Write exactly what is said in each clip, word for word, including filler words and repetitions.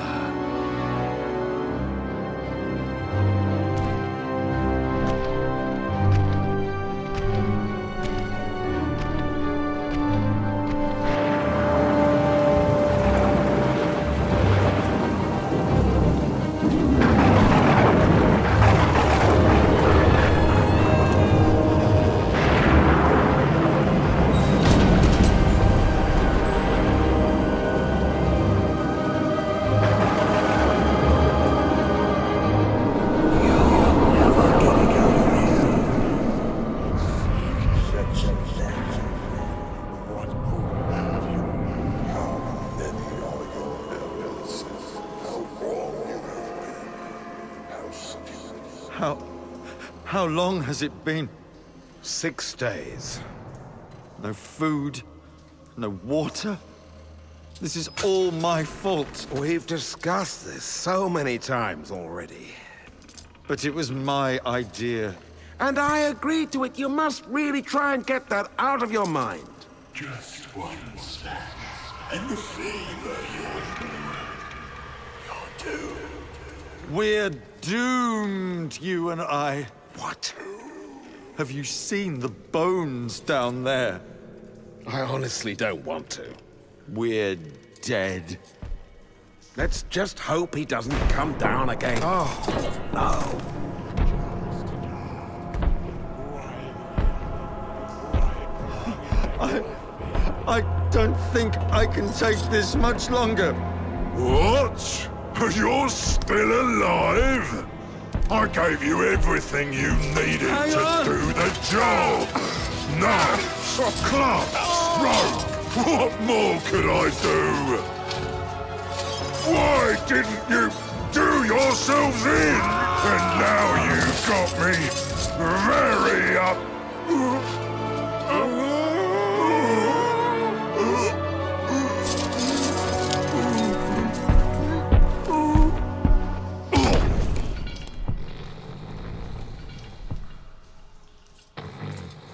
How... how long has it been? Six days. No food, no water. This is all my fault. We've discussed this so many times already. But it was my idea. And I agreed to it. You must really try and get that out of your mind. Just one slash, and the fever you're doomed. You're doomed. We're doomed, you and I. What? Have you seen the bones down there? I honestly don't want to. We're dead. Let's just hope he doesn't come down again. Oh, no. I... I don't think I can take this much longer. What? You're still alive? I gave you everything you needed Hang to on. do the job. Knives, clubs, rope. What more could I do? Why didn't you do yourselves in? And now you've got me very up.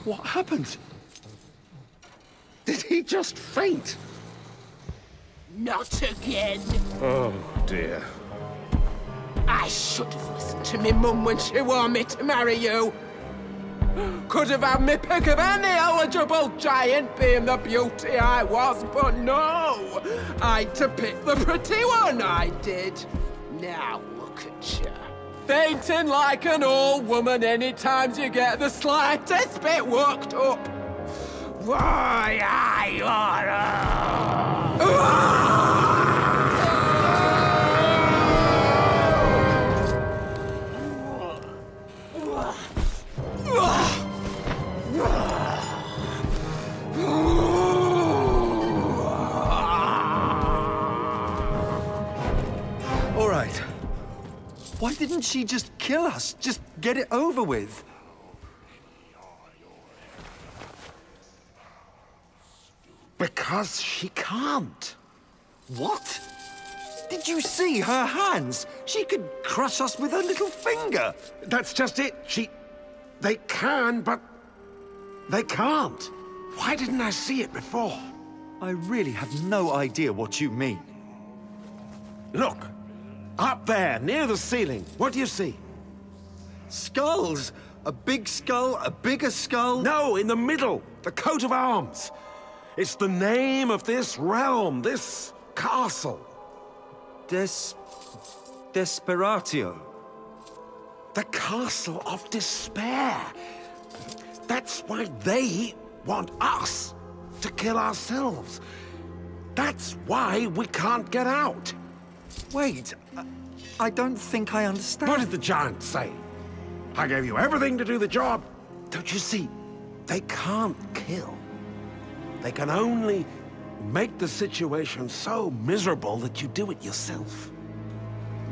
What happened? Did he just faint? Not again. Oh, dear. I should have listened to me mum when she warned me to marry you. Could have had me pick of any eligible giant being the beauty I was, but no. I'd to pick the pretty one, I did. Now look at you. Fainting like an old woman any times you get the slightest bit worked up. Why, I ought to... Why didn't she just kill us? Just get it over with. Because she can't. What? Did you see her hands? She could crush us with her little finger. That's just it. She... They can, but they can't. Why didn't I see it before? I really have no idea what you mean. Look, up there, near the ceiling, what do you see? Skulls. A big skull, a bigger skull. No, in the middle, the coat of arms. It's the name of this realm, this castle. Des... Desperatio. The Castle of Despair. That's why they want us to kill ourselves. That's why we can't get out. Wait, uh, I don't think I understand. What did the giant say? I gave you everything to do the job. Don't you see? They can't kill. They can only make the situation so miserable that you do it yourself.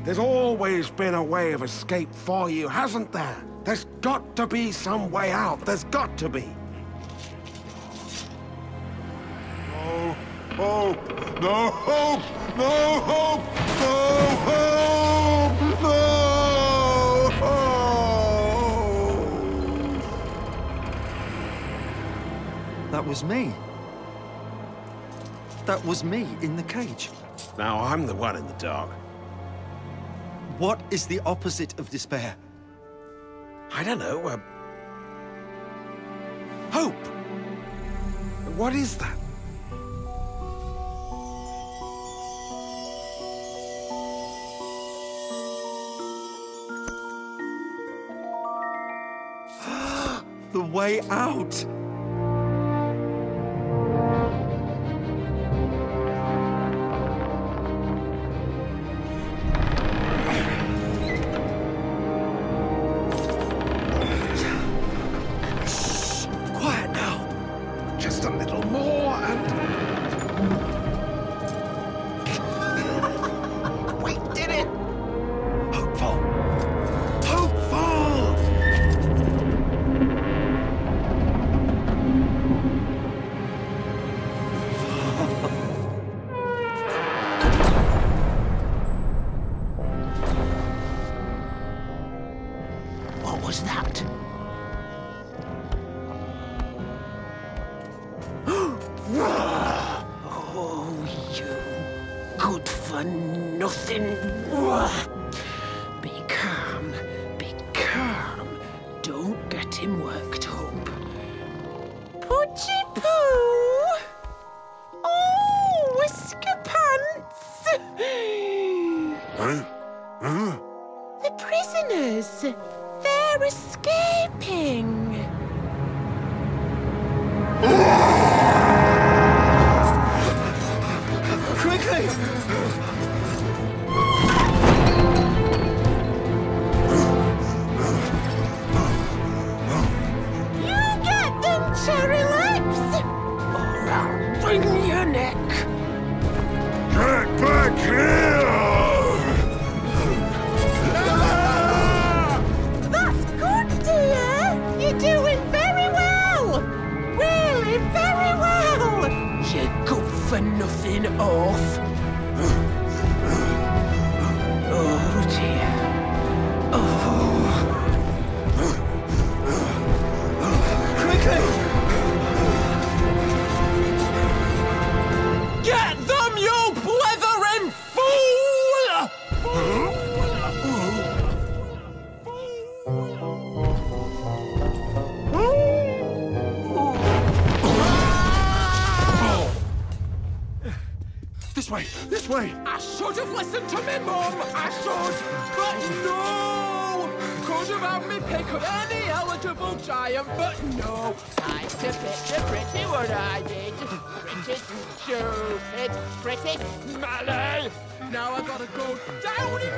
There's always been a way of escape for you, hasn't there? There's got to be some way out. There's got to be. No hope. No hope. No hope. No hope. No hope. That was me. That was me in the cage. Now I'm the one in the dark. What is the opposite of despair? I don't know, uh... hope! What is that? The way out! I should have listened to me mum, I should, but no! Could have had me pick of any eligible giant, but no! I to pick the pretty one I did. Pretty stupid, pretty smelly! Now I gotta go down in